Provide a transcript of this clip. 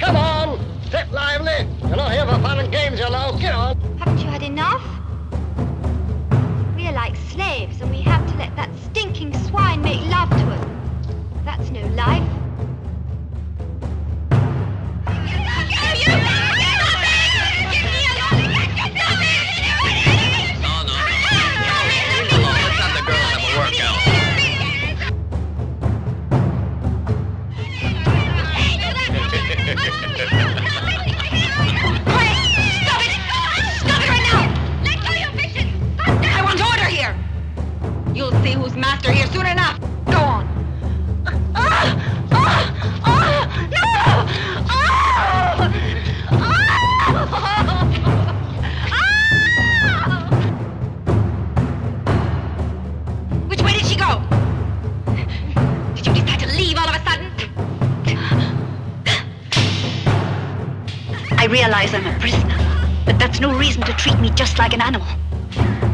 Now, come on! Step lively! You're not here for fun and games, you know. Get on! Haven't you had enough? We're like slaves, and we have to let that stinking swine make love to us. That's no life. You'll see who's master here soon enough. Go on. No! Which way did she go? Did you decide to leave all of a sudden? I realize I'm a prisoner, but that's no reason to treat me just like an animal.